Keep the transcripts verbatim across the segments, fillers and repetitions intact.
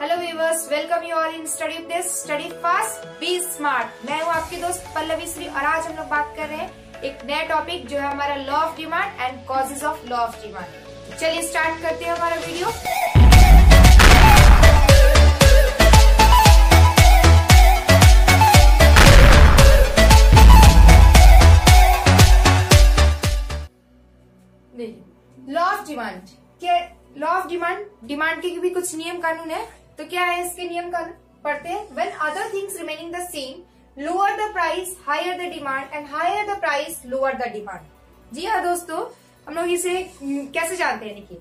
Hello viewers, welcome you all in study with this, study fast be smart. मैं हूँ आपकी दोस्त पल्लवी श्री और आज हम लोग बात कर रहे हैं एक नया टॉपिक जो है हमारा law of demand and causes of law of demand. चलिए स्टार्ट करते हैं हमारा वीडियो। लॉ ऑफ डिमांड क्या? लॉ ऑफ डिमांड डिमांड के भी कुछ नियम कानून है, तो क्या है इसके नियम कानून पढ़ते हैं। When other things remaining the same, lower the price higher the demand and higher the price lower the demand. जी हाँ दोस्तों, हम लोग इसे कैसे जानते हैं? देखिए,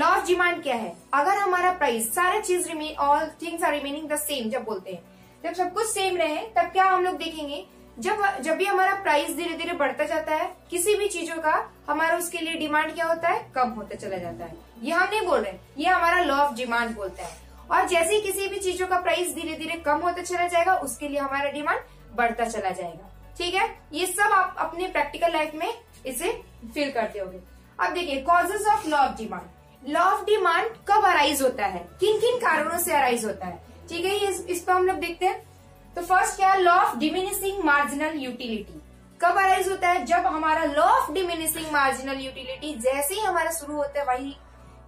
लॉ ऑफ डिमांड क्या है? अगर हमारा प्राइस, सारा चीज remain, all things are remaining the same, जब बोलते हैं जब सब कुछ सेम रहे तब क्या हम लोग देखेंगे, जब जब भी हमारा प्राइस धीरे धीरे बढ़ता जाता है किसी भी चीजों का, हमारा उसके लिए डिमांड क्या होता है, कम होता चला जाता है। ये हम नहीं बोल रहे, ये हमारा लॉ ऑफ डिमांड बोलता है। और जैसे ही किसी भी चीजों का प्राइस धीरे धीरे कम होता चला जाएगा, उसके लिए हमारा डिमांड बढ़ता चला जाएगा। ठीक है, ये सब आप अपने प्रैक्टिकल लाइफ में इसे फील करते होंगे। अब देखिए, causes of law of demand. Law of demand कब अराइज होता है, किन किन कारणों से अराइज होता है, ठीक है, ये इस पर हम लोग देखते हैं। तो फर्स्ट क्या है, law of diminishing marginal utility. कब अराइज होता है? जब हमारा law of diminishing marginal utility जैसे ही हमारा शुरू होता है, वही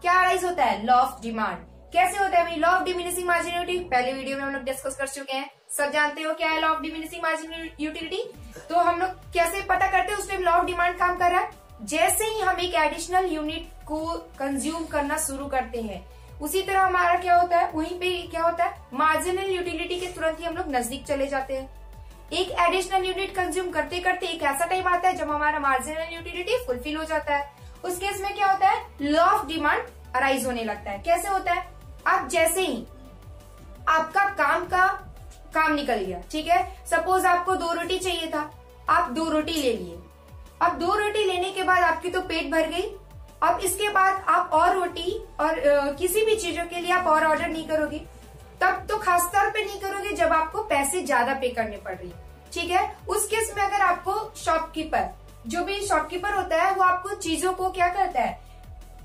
क्या अराइज होता है, लॉ ऑफ डिमांड। कैसे होता है भाई law of diminishing marginal utility? पहले वीडियो में हम लोग डिस्कस कर चुके हैं, सब जानते हो क्या है law of diminishing marginal utility. तो हम लोग कैसे पता करते हैं उस टाइम लॉ ऑफ डिमांड काम कर रहा है? जैसे ही हम एक एडिशनल यूनिट को कंज्यूम करना शुरू करते हैं, उसी तरह हमारा क्या होता है, वहीं पे क्या होता है, मार्जिनल यूटिलिटी के तुरंत ही हम लोग नजदीक चले जाते हैं। एक एडिशनल यूनिट कंज्यूम करते करते एक ऐसा टाइम आता है जब हमारा मार्जिनल यूटिलिटी फुलफिल हो जाता है। उस केस में क्या होता है, लॉ ऑफ डिमांड अराइज होने लगता है। कैसे होता है? आप जैसे ही आपका काम का काम निकल गया, ठीक है, सपोज आपको दो रोटी चाहिए था, आप दो रोटी ले लिए। अब दो रोटी लेने के बाद आपकी तो पेट भर गई। अब इसके बाद आप और रोटी और आ, किसी भी चीजों के लिए आप और ऑर्डर नहीं करोगे, तब तो खास तौर पे नहीं करोगे जब आपको पैसे ज्यादा पे करने पड़ रही है, ठीक है। उस केस में अगर आपको शॉपकीपर, जो भी शॉपकीपर होता है, वो आपको चीजों को क्या करता है,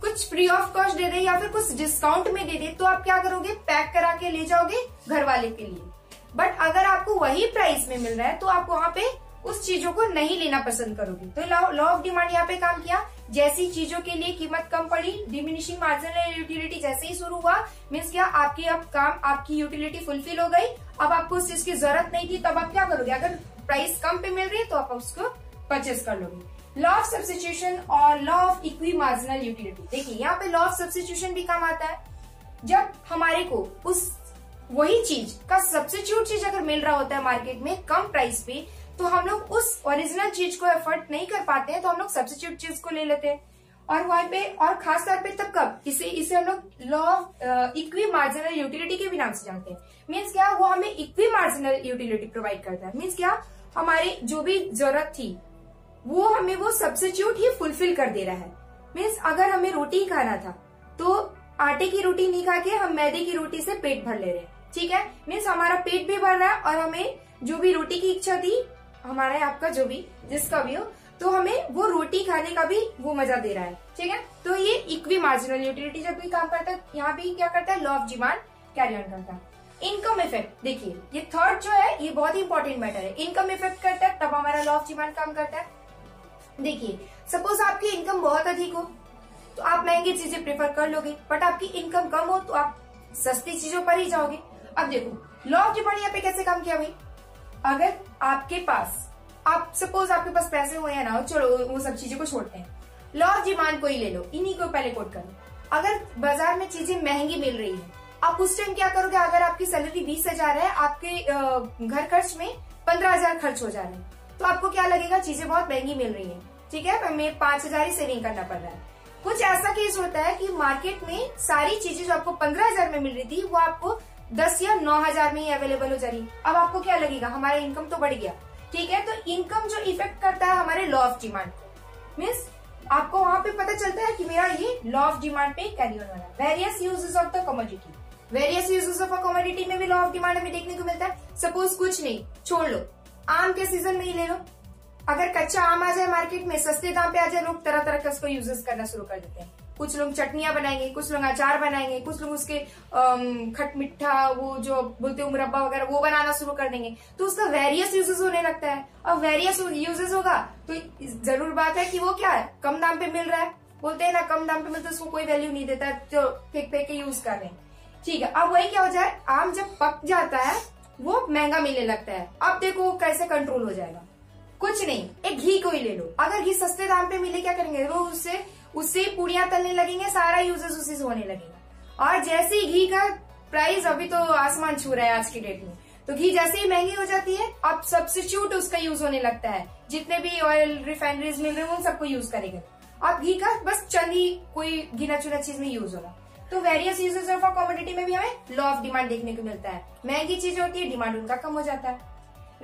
कुछ फ्री ऑफ कॉस्ट दे दे या फिर कुछ डिस्काउंट में दे दे, तो आप क्या करोगे, पैक करा के ले जाओगे घर वाले के लिए। बट अगर आपको वही प्राइस में मिल रहा है तो आप वहां पे उस चीजों को नहीं लेना पसंद करोगे। तो लॉ ऑफ डिमांड यहाँ पे काम किया। जैसी चीजों के लिए कीमत कम पड़ी, डिमिनिशिंग मार्जिनल यूटिलिटी जैसे ही शुरू हुआ, मीन्स क्या, आपकी अब काम, आपकी यूटिलिटी फुलफिल हो गई, अब आपको उस चीज की जरूरत नहीं थी, तब आप क्या करोगे, अगर प्राइस कम पे मिल रही है तो आप उसको परचेस कर लोगे। लॉ ऑफ सब्स्टिट्यूशन और law of equi marginal utility. देखिए, यहाँ पे लॉ ऑफ सब्स्टिट्यूशन भी काम आता है। जब हमारे को उस वही चीज का सब्स्टिट्यूट चीज अगर मिल रहा होता है मार्केट में कम प्राइस पे, तो हम लोग उस ओरिजिनल चीज को एफर्ट नहीं कर पाते हैं, तो हम लोग सब्स्टिट्यूट चीज को ले लेते हैं। और वहीं पे, और खास तौर पे तब कब, इसे इसे हम लोग law of equi marginal utility के भी नाम से जानते हैं। मीन्स क्या, वो हमें इक्वी मार्जिनल यूटिलिटी प्रोवाइड करता है। मीन्स क्या, हमारी जो भी जरूरत थी वो हमें वो सब्स्टिट्यूट ही फुलफिल कर दे रहा है। मीन्स अगर हमें रोटी खाना था तो आटे की रोटी नहीं खा के हम मैदे की रोटी से पेट भर ले रहे हैं, ठीक है। मीन्स हमारा पेट भी भर रहा है और हमें जो भी रोटी की इच्छा थी, हमारा या आपका, जो भी जिसका भी हो, तो हमें वो रोटी खाने का भी वो मजा दे रहा है, ठीक है। तो ये इक्वी मार्जिनल यूटिलिटी जब भी काम करता है, यहाँ भी क्या करता है, law of demand carry on करता है। इनकम इफेक्ट, देखिए ये थर्ड जो है, ये बहुत ही इंपॉर्टेंट मैटर है। इनकम इफेक्ट करता है तब हमारा लॉ ऑफ डिमांड काम करता है। देखिए, सपोज आपकी इनकम बहुत अधिक हो तो आप महंगी चीजें प्रेफर कर लोगे, बट आपकी इनकम कम हो तो आप सस्ती चीजों पर ही जाओगे। अब देखो, लॉ ऑफ डिमांड यहाँ पे कैसे काम किया भाई, अगर आपके पास, आप सपोज आपके पास पैसे हो या ना हो, चलो वो सब चीजों को छोड़ते हैं, लॉ ऑफ डिमांड को ही ले लो, इन्हीं को पहले कोट कर लो। अगर बाजार में चीजें महंगी मिल रही है, आप उस टाइम क्या करोगे, अगर आपकी सैलरी बीस हजार है, आपके घर खर्च में पंद्रह हजार खर्च हो जा रहे हैं, तो आपको क्या लगेगा, चीजें बहुत महंगी मिल रही है, ठीक है, हमें पांच हजार ही सेविंग करना पड़ रहा है। कुछ ऐसा केस होता है कि मार्केट में सारी चीजें जो आपको पंद्रह हजार में मिल रही थी वो आपको दस या नौ हजार में ही अवेलेबल हो जा रही। अब आपको क्या लगेगा, हमारा इनकम तो बढ़ गया, ठीक है। तो इनकम जो इफेक्ट करता है हमारे लॉ ऑफ डिमांड को, मीन्स आपको वहां पे पता चलता है कि मेरा ये लॉ ऑफ डिमांड पे कैरी ऑन हो रहा है। Various uses of the commodity, various uses of a commodity में भी लॉ ऑफ डिमांड हमें देखने को मिलता है। सपोज कुछ नहीं, छोड़ लो, आम के सीजन में ही ले लो, अगर कच्चा आम आ जाए मार्केट में सस्ते दाम पे आ जाए, लोग तरह तरह का उसको यूजेस करना शुरू कर देते हैं। कुछ लोग चटनियां बनाएंगे, कुछ लोग अचार बनाएंगे, कुछ लोग उसके खट मिठा वो जो बोलते हो मुरब्बा वगैरह वो बनाना शुरू कर देंगे। तो उसका वेरियस यूजेस होने लगता है और वेरियस यूजेस होगा तो जरूर बात है कि वो क्या है कम दाम पे मिल रहा है, बोलते हैं ना कम दाम पे मिलता है उसको कोई वैल्यू नहीं देता है जो फेंक फेंक के यूज कर रहे हैं। ठीक है, अब वही क्या हो जाए आम जब पक जाता है वो महंगा मिलने लगता है। अब देखो कैसे कंट्रोल हो जाएगा, कुछ नहीं एक घी को ही ले लो, अगर घी सस्ते दाम पे मिले क्या करेंगे वो उससे उससे ही पूड़ियां तलने लगेंगे, सारा यूजेस उसी से होने लगेगा। और जैसे ही घी का प्राइस अभी तो आसमान छू रहा है आज की डेट में, तो घी जैसे ही महंगी हो जाती है अब सब्स्टिट्यूट उसका यूज होने लगता है, जितने भी ऑयल रिफाइनरीज मिल रहे हैं उन सबको यूज करेंगे। अब घी का बस चंद ही कोई गिना चुना चीज में यूज होगा। तो वेरियस यूजेस ऑफ कमोडिटी में भी हमें लॉ ऑफ डिमांड देखने को मिलता है, महंगी चीज होती है डिमांड उनका कम हो जाता है।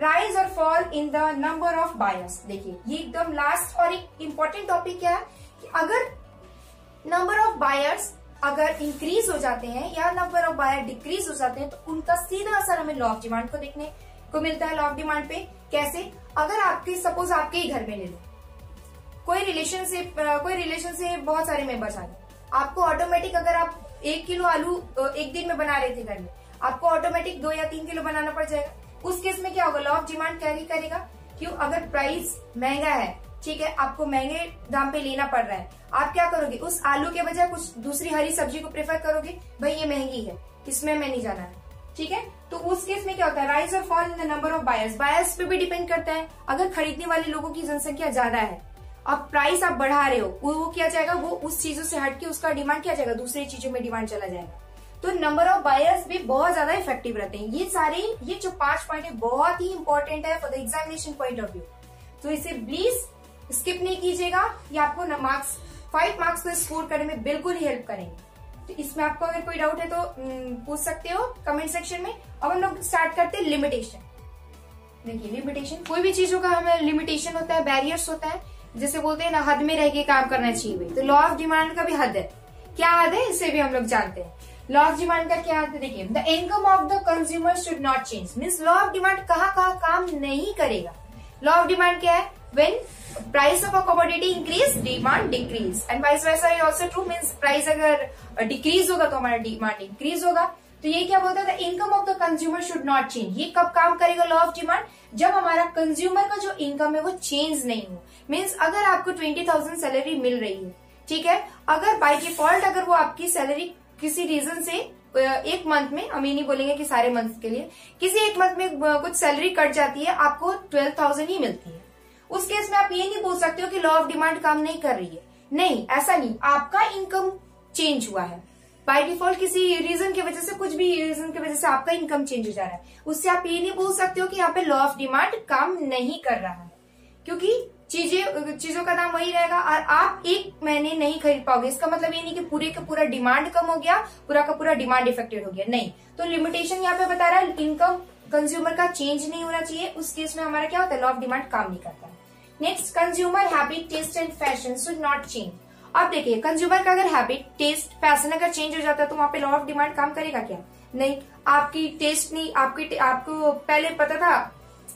राइज और fall in the number of buyers, देखिए ये एकदम लास्ट और एक इम्पोर्टेंट टॉपिक क्या है कि अगर नंबर ऑफ बायर्स अगर इंक्रीज हो जाते हैं या नंबर ऑफ बायर डिक्रीज हो जाते हैं तो उनका सीधा असर हमें लॉ ऑफ डिमांड को देखने को मिलता है। लॉ ऑफ डिमांड पे कैसे, अगर आपके सपोज आपके ही घर में ले लो कोई रिलेशन से कोई रिलेशन से बहुत सारे मेंबर्स आ गए, आपको ऑटोमेटिक अगर आप एक किलो आलू एक दिन में बना रहे थे घर में आपको ऑटोमेटिक दो या तीन किलो बनाना पड़ जाएगा। उस केस में क्या होगा लॉ ऑफ डिमांड कैरी करेगा, क्यों अगर प्राइस महंगा है ठीक है आपको महंगे दाम पे लेना पड़ रहा है, आप क्या करोगे उस आलू के बजाय कुछ दूसरी हरी सब्जी को प्रेफर करोगे, भाई ये महंगी है इसमें मैं नहीं जाना है ठीक है। तो उस केस में क्या होता है राइज और fall in the number of buyers, buyers पे भी डिपेंड करता है। अगर खरीदने वाले लोगों की जनसंख्या ज्यादा है अब प्राइस आप बढ़ा रहे हो वो क्या जाएगा वो उस चीजों से हटके उसका डिमांड क्या जाएगा दूसरी चीजों में डिमांड चला जाएगा। तो नंबर ऑफ बायर्स भी बहुत ज्यादा इफेक्टिव रहते हैं। ये सारे ये जो पांच पॉइंट है बहुत ही इंपॉर्टेंट है for the examination point of view, तो इसे प्लीज स्किप नहीं कीजिएगा, ये आपको मार्क्स फाइव मार्क्स को स्कोर करने में बिल्कुल ही हेल्प करेंगे। तो इसमें आपको अगर कोई डाउट है तो पूछ सकते हो कमेंट सेक्शन में। अब हम लोग स्टार्ट करते हैं लिमिटेशन। देखिए लिमिटेशन कोई भी चीजों का हमें लिमिटेशन होता है, बैरियर्स होता है, जैसे बोलते हैं ना हद में रह के काम करना चाहिए। तो लॉ ऑफ डिमांड का भी हद है, क्या हद है इसे भी हम लोग जानते हैं। लॉ ऑफ डिमांड का क्या हद है, देखिए the income of the consumer should not change, means law of demand कहाँ कहाँ काम नहीं करेगा। लॉ ऑफ डिमांड क्या है, when price of a commodity increase demand decrease and vice versa is also true, means price अगर decrease होगा तो हमारा डिमांड इंक्रीज होगा। तो ये क्या बोलता है the income of the consumer should not change, ये कब काम करेगा लॉ ऑफ डिमांड जब हमारा कंज्यूमर का जो इनकम है वो चेंज नहीं हो। मीन्स अगर आपको ट्वेंटी थाउजेंड सैलरी मिल रही है ठीक है, अगर बाय डिफॉल्ट अगर वो आपकी सैलरी किसी रीजन से एक मंथ में, हम ये नहीं बोलेंगे कि सारे मंथ के लिए, किसी एक मंथ में कुछ सैलरी कट जाती है आपको ट्वेल्व थाउजेंड ही मिलती है, उस केस में आप ये नहीं बोल सकते हो कि लॉ ऑफ डिमांड काम नहीं कर रही है, नहीं ऐसा नहीं, आपका इनकम चेंज हुआ है बाय डिफॉल्ट किसी रीजन की वजह से, कुछ भी रीजन की वजह से आपका इनकम चेंज हो जा रहा है, उससे आप ये नहीं बोल सकते हो कि यहाँ पे लॉ ऑफ डिमांड काम नहीं कर रहा है, क्योंकि चीजें चीजों का दाम वही रहेगा और आप एक महीने नहीं खरीद पाओगे। इसका मतलब ये नहीं कि पूरे का पूरा डिमांड कम हो गया, पूरा का पूरा डिमांड इफेक्टेड हो गया, नहीं। तो लिमिटेशन यहाँ पे बता रहा है इनकम कंज्यूमर का चेंज नहीं होना चाहिए, उस केस में हमारा क्या होता है लॉ ऑफ डिमांड काम नहीं करता। Next consumer habit taste and fashion should not change. अब देखिए कंज्यूमर का अगर हैबिट टेस्ट फैशन अगर चेंज हो जाता है तो वहाँ पे लॉ ऑफ डिमांड काम करेगा क्या, नहीं। आपकी टेस्ट नहीं, आपकी आपको पहले पता था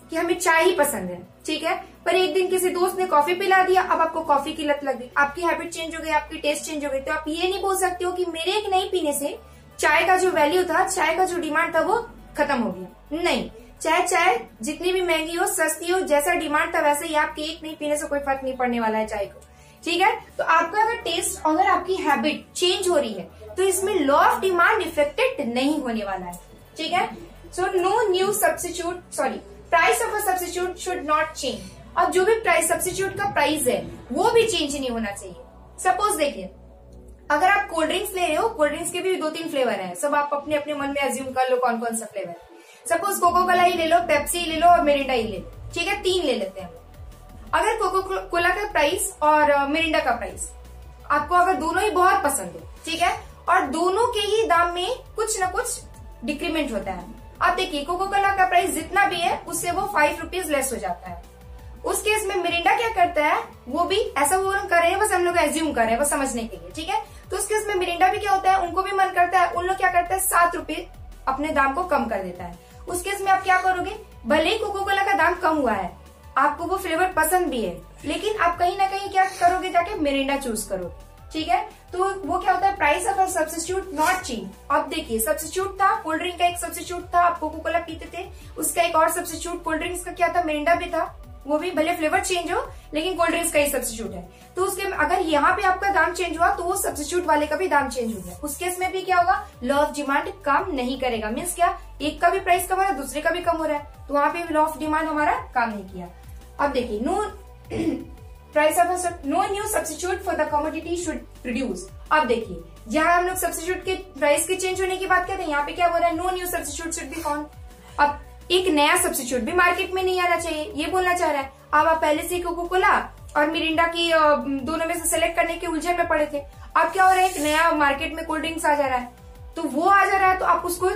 कि हमें चाय ही पसंद है ठीक है, पर एक दिन किसी दोस्त ने कॉफी पिला दिया, अब आपको कॉफी की लत लग गई, आपकी हैबिट चेंज हो गई, आपकी टेस्ट चेंज हो गई, तो आप ये नहीं बोल सकते हो कि मेरे एक नहीं पीने से चाय का जो वैल्यू था, चाय का जो डिमांड था वो खत्म हो गया, नहीं। चाहे चाय जितनी भी महंगी हो, सस्ती हो, जैसा डिमांड था वैसे ही आपके एक नहीं पीने से कोई फर्क नहीं पड़ने वाला है चाय को, ठीक है। तो आपका अगर टेस्ट अगर आपकी हैबिट चेंज हो रही है तो इसमें लॉ ऑफ डिमांड इफेक्टेड नहीं होने वाला है, ठीक है। So no new substitute sorry price of a substitute should not change. अब जो भी प्राइस सब्स्टिट्यूट का प्राइस है वो भी चेंज नहीं होना चाहिए। सपोज देखिए अगर आप कोल्ड ड्रिंक्स ले रहे हो, कोल्ड ड्रिंक्स के भी दो तीन फ्लेवर हैं, सब आप अपने अपने मन में अज्यूम कर लो कौन कौन सा फ्लेवर है। सपोज कोकोकोला ही ले लो, पेप्सी ही ले लो और मिरिंडा ही ले लो, ठीक है, तीन ले लेते हैं। अगर कोकोकोला का प्राइस और मिरिंडा का प्राइस आपको अगर दोनों ही बहुत पसंद हो ठीक है, और दोनों के ही दाम में कुछ न कुछ डिक्रीमेंट होता है। आप देखिए कोकोकोला का प्राइस जितना भी है उससे वो फाइव रुपीज लेस हो जाता है, उस केस में मिरिंडा क्या करता है, वो भी ऐसा वो कर रहे हैं, बस हम लोग एज्यूम कर रहे हैं बस समझने के लिए, ठीक है। तो उस केस में मिरिंडा भी क्या होता है, उनको भी मन करता है, उन लोग क्या करता है सात रुपए अपने दाम को कम कर देता है। उस केस में आप क्या करोगे, भले ही कोकोकोला का दाम कम हुआ है, आपको वो फ्लेवर पसंद भी है, लेकिन आप कहीं ना कहीं क्या करोगे, जाके मिरिंडा चूज करोगे, ठीक है, तो वो क्या होता है price of a substitute not change. अब देखिए सब्स्टिट्यूट था कोल्ड ड्रिंक का, एक सब्स्टिट्यूट था आप कोको कोला पीते थे उसका, एक और सब्स्टिट्यूट कोल्ड ड्रिंक्स का क्या था मिरिंडा भी था, वो भी भले फ्लेवर चेंज हो लेकिन कोल्ड ड्रिंक्स का ही सब्स्टिट्यूट है। तो उसके अगर यहाँ पे आपका दाम चेंज हुआ तो उस सब्स्टिट्यूट वाले का भी दाम चेंज होगा। उस केस में भी क्या होगा लॉ ऑफ डिमांड काम नहीं करेगा, मीन्स क्या एक का भी प्राइस कम हो रहा है दूसरे का भी कम हो रहा है, तो वहां पे भी लॉ ऑफ डिमांड हमारा काम नहीं किया। अब देखिए no price of no new substitute for the commodity should produce. अब देखिए जहाँ हम लोग सब्स्टिट्यूट के प्राइस के चेंज होने की बात करते हैं, यहाँ पे क्या हो रहा है no new substitute should be found. अब एक नया सब्स्टिट्यूट भी मार्केट में नहीं आना चाहिए ये बोलना चाह रहा है। अब आप पहले से कोको कोला और मिरिंडा की दोनों में से सेलेक्ट करने के उलझन में पड़े थे, अब क्या हो रहा है एक नया मार्केट में कोल्ड ड्रिंक्स आ जा रहा है, तो वो आ जा रहा है तो आप उसको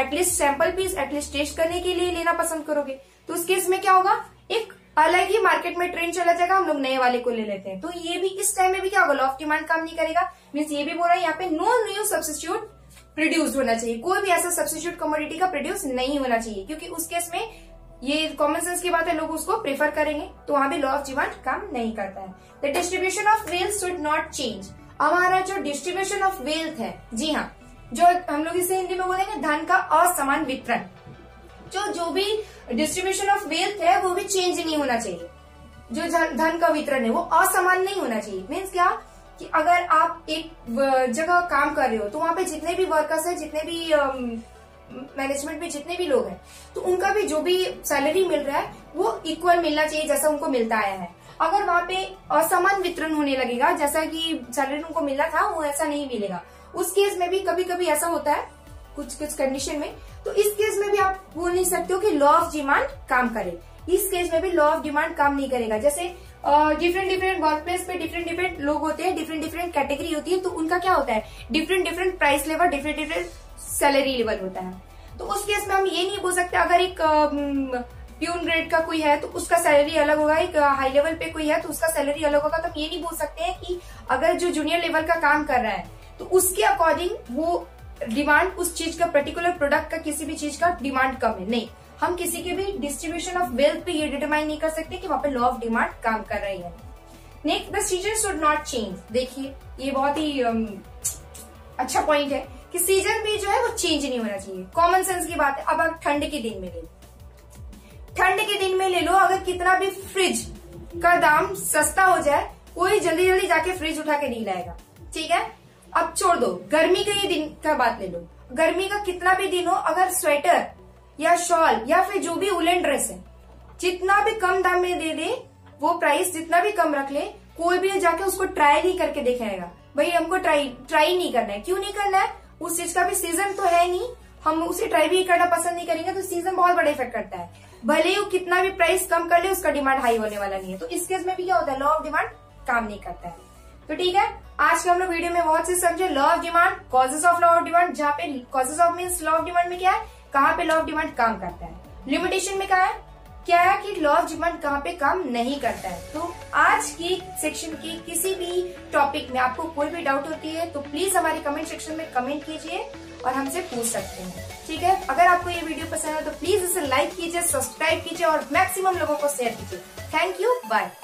at least sample piece at least test करने के लिए लेना पसंद करोगे। तो उस केस में क्या होगा एक अलग ही मार्केट में ट्रेंड चला जाएगा, हम लोग नए वाले को ले लेते हैं। तो ये भी इस टाइम में भी क्या होगा लॉ ऑफ डिमांड काम नहीं करेगा, मीन्स ये भी बोल रहा है यहाँ पे नो न्यू सब्स्टिट्यूट प्रोड्यूस होना चाहिए, कोई भी ऐसा सब्स्टिट्यूट कमोडिटी का प्रोड्यूस नहीं होना चाहिए, क्योंकि उस केस में ये कॉमन सेंस की बात है लोग उसको प्रेफर करेंगे, तो वहां भी लॉ ऑफ डिमांड काम नहीं करता है। The distribution of wealth should not change. हमारा जो डिस्ट्रीब्यूशन ऑफ वेल्थ है, जी हाँ, जो हम लोग इसे हिंदी में बोलेंगे धन का असमान वितरण, जो जो भी डिस्ट्रीब्यूशन ऑफ वेल्थ है वो भी चेंज नहीं होना चाहिए, जो धन का वितरण है वो असमान नहीं होना चाहिए। मीन्स क्या कि अगर आप एक जगह काम कर रहे हो तो वहां पे जितने भी वर्कर्स हैं, जितने भी मैनेजमेंट में जितने भी लोग हैं, तो उनका भी जो भी सैलरी मिल रहा है वो इक्वल मिलना चाहिए जैसा उनको मिलता आया है। अगर वहां पे असमान वितरण होने लगेगा, जैसा कि सैलरी उनको मिला था वो ऐसा नहीं मिलेगा, उस केस में भी कभी कभी ऐसा होता है कुछ कुछ कंडीशन में, तो इस केस में भी आप बोल नहीं सकते हो कि लॉ ऑफ डिमांड काम करे। इस केस में भी लॉ ऑफ डिमांड काम नहीं करेगा। जैसे डिफरेंट डिफरेंट वर्क प्लेस पे डिफरेंट डिफरेंट लोग होते हैं, डिफरेंट डिफरेंट कैटेगरी होती है, तो उनका क्या होता है different different price level, different different salary level होता है। तो उस केस में हम ये नहीं बोल सकते अगर एक प्यून ग्रेड का कोई है तो उसका सैलरी अलग होगा, एक हाई लेवल पे कोई है तो उसका सैलरी अलग होगा। तो हम ये नहीं बोल सकते हैं कि अगर जो जूनियर लेवल का काम कर रहा है तो उसके अकॉर्डिंग वो डिमांड उस चीज का पर्टिकुलर प्रोडक्ट का किसी भी चीज का डिमांड कम है, नहीं, हम किसी के भी डिस्ट्रीब्यूशन ऑफ वेल्थ पे ये डिटरमाइन नहीं कर सकते कि वहां पे लॉ ऑफ डिमांड काम कर रही है। Next the season should not change. देखिए ये बहुत ही um, अच्छा पॉइंट है कि सीजन भी जो है वो चेंज नहीं होना चाहिए, कॉमन सेंस की बात है। अब आप ठंड के दिन में ले लो, ठंड के दिन में ले लो, अगर कितना भी फ्रिज का दाम सस्ता हो जाए कोई जल्दी जल्दी जाके फ्रिज उठा के नहीं लाएगा, ठीक है। अब छोड़ दो, गर्मी का ये दिन का बात ले लो, गर्मी का कितना भी दिन हो अगर स्वेटर या शॉल या फिर जो भी उलन ड्रेस है जितना भी कम दाम में दे दे, वो प्राइस जितना भी कम रख ले, कोई भी जाके उसको ट्राई नहीं करके देखेगा, भाई हमको ट्राई ट्राई नहीं करना है। क्यों नहीं करना है, उस चीज का भी सीजन तो है नहीं, हम उसे ट्राई भी करना पसंद नहीं करेंगे, तो सीजन बहुत बड़ा इफेक्ट करता है, भले ही वो कितना भी प्राइस कम कर ले उसका डिमांड हाई होने वाला नहीं है। तो इस केस में भी क्या होता है लॉ ऑफ डिमांड काम नहीं करता है। तो ठीक है, आज के हम लोग वीडियो में बहुत से समझे law of demand, causes of law of demand, जहाँ पे causes of means law of demand में क्या है कहाँ पे लॉ ऑफ डिमांड काम करता है, लिमिटेशन में कहा है क्या है कि लॉ ऑफ डिमांड कहाँ पे काम नहीं करता है। तो आज की सेक्शन की किसी भी टॉपिक में आपको कोई भी डाउट होती है तो प्लीज हमारे कमेंट सेक्शन में कमेंट कीजिए और हमसे पूछ सकते हैं, ठीक है। अगर आपको ये वीडियो पसंद है तो प्लीज इसे लाइक कीजिए, सब्सक्राइब कीजिए और मैक्सिमम लोगों को शेयर कीजिए। Thank you, bye.